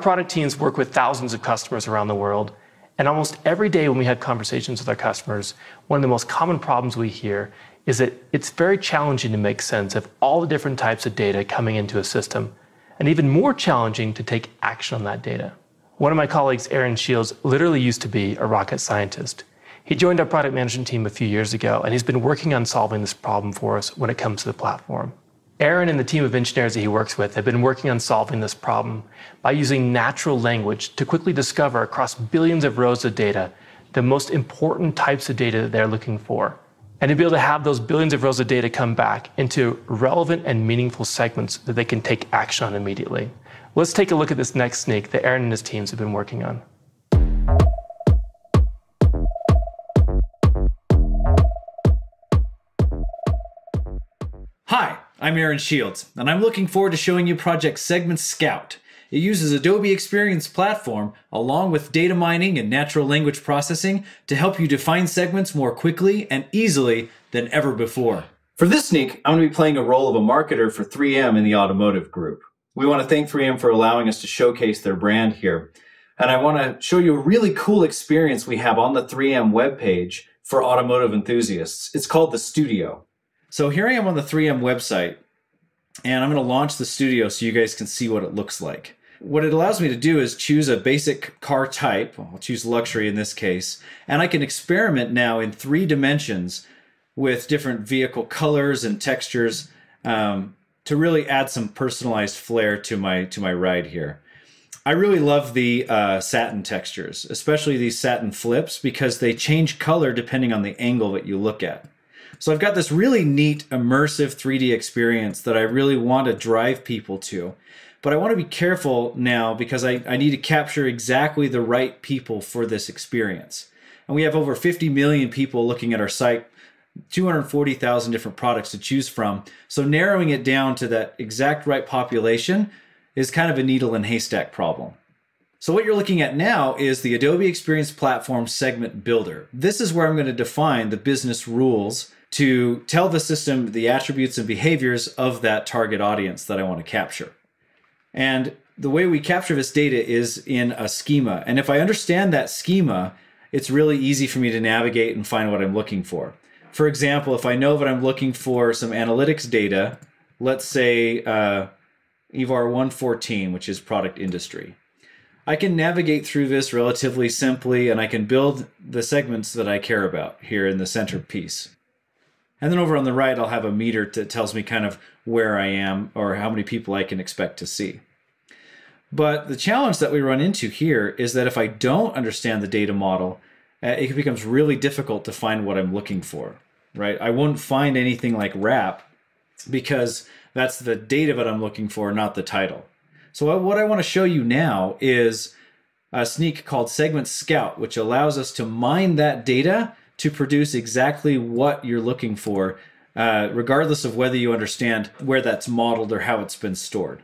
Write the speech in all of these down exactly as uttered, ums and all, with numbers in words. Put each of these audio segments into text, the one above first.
product teams work with thousands of customers around the world, and almost every day when we have conversations with our customers, one of the most common problems we hear is that it's very challenging to make sense of all the different types of data coming into a system, and even more challenging to take action on that data. One of my colleagues, Aaron Shields, literally used to be a rocket scientist. He joined our product management team a few years ago, and he's been working on solving this problem for us when it comes to the platform. Aaron and the team of engineers that he works with have been working on solving this problem by using natural language to quickly discover across billions of rows of data the most important types of data that they're looking for, and to be able to have those billions of rows of data come back into relevant and meaningful segments that they can take action on immediately. Let's take a look at this next sneak that Aaron and his teams have been working on. Hi. I'm Aaron Shields, and I'm looking forward to showing you Project Segment Scout. It uses Adobe Experience Platform, along with data mining and natural language processing, to help you define segments more quickly and easily than ever before. For this sneak, I'm going to be playing a role of a marketer for three M in the automotive group. We want to thank three M for allowing us to showcase their brand here. And I want to show you a really cool experience we have on the three M webpage for automotive enthusiasts. It's called the Studio. So here I am on the three M website, and I'm going to launch the Studio so you guys can see what it looks like. What it allows me to do is choose a basic car type. I'll choose luxury in this case, and I can experiment now in three dimensions with different vehicle colors and textures um, to really add some personalized flair to my to my ride here. I really love the uh, satin textures, especially these satin flips, because they change color depending on the angle that you look at. So I've got this really neat, immersive three D experience that I really want to drive people to. But I want to be careful now because I, I need to capture exactly the right people for this experience. And we have over fifty million people looking at our site, two hundred forty thousand different products to choose from. So narrowing it down to that exact right population is kind of a needle in haystack problem. So what you're looking at now is the Adobe Experience Platform Segment Builder. This is where I'm going to define the business rules to tell the system the attributes and behaviors of that target audience that I want to capture. And the way we capture this data is in a schema. And if I understand that schema, it's really easy for me to navigate and find what I'm looking for. For example, if I know that I'm looking for some analytics data, let's say uh, E VAR one fourteen, which is product industry. I can navigate through this relatively simply, and I can build the segments that I care about here in the center piece. And then over on the right, I'll have a meter that tells me kind of where I am or how many people I can expect to see. But the challenge that we run into here is that if I don't understand the data model, it becomes really difficult to find what I'm looking for, right? I won't find anything like RAP because that's the data that I'm looking for, not the title. So what I want to show you now is a sneak called Segment Scout, which allows us to mine that data to produce exactly what you're looking for, uh, regardless of whether you understand where that's modeled or how it's been stored.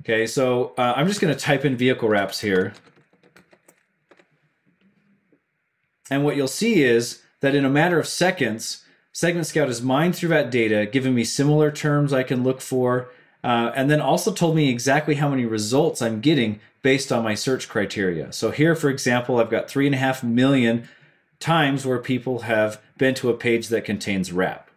Okay, so uh, I'm just going to type in vehicle wraps here. And what you'll see is that in a matter of seconds, Segment Scout is mined through that data, giving me similar terms I can look for, uh, and then also told me exactly how many results I'm getting based on my search criteria. So here, for example, I've got three and a half million times where people have been to a page that contains RAP.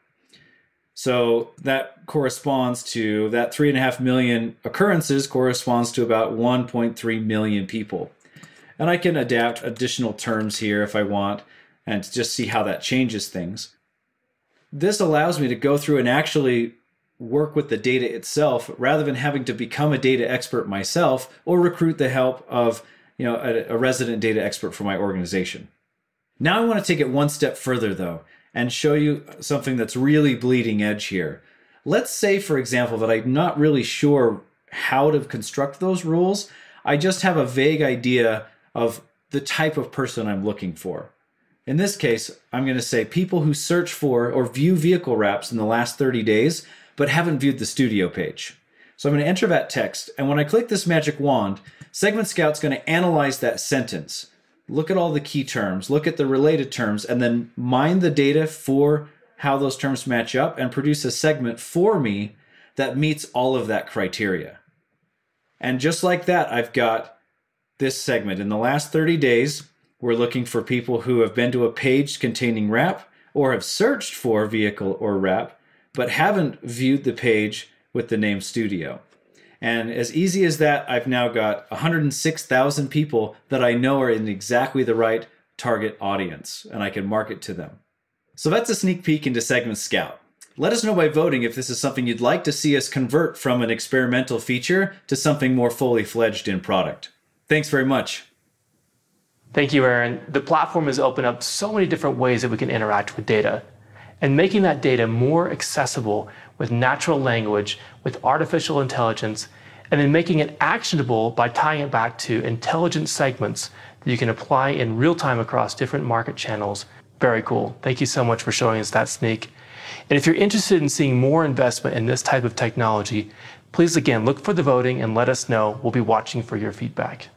So that corresponds to, that three and a half million occurrences corresponds to about one point three million people. And I can adapt additional terms here if I want and just see how that changes things. This allows me to go through and actually work with the data itself rather than having to become a data expert myself or recruit the help of, you know, a, a resident data expert for my organization. Now I want to take it one step further, though, and show you something that's really bleeding edge here. Let's say, for example, that I'm not really sure how to construct those rules. I just have a vague idea of the type of person I'm looking for. In this case, I'm going to say people who search for or view vehicle wraps in the last thirty days, but haven't viewed the Studio page. So I'm going to enter that text. And when I click this magic wand, Segment Scout's going to analyze that sentence. Look at all the key terms, look at the related terms, and then mine the data for how those terms match up and produce a segment for me that meets all of that criteria. And just like that, I've got this segment. In the last thirty days, we're looking for people who have been to a page containing RAP or have searched for vehicle or RAP, but haven't viewed the page with the name Studio. And as easy as that, I've now got one hundred six thousand people that I know are in exactly the right target audience, and I can market to them. So that's a sneak peek into Segment Scout. Let us know by voting if this is something you'd like to see us convert from an experimental feature to something more fully fledged in product. Thanks very much. Thank you, Aaron. The platform has opened up so many different ways that we can interact with data. And making that data more accessible with natural language, with artificial intelligence, and then making it actionable by tying it back to intelligent segments that you can apply in real time across different market channels. Very cool. Thank you so much for showing us that sneak. And if you're interested in seeing more investment in this type of technology, please again, look for the voting and let us know. We'll be watching for your feedback.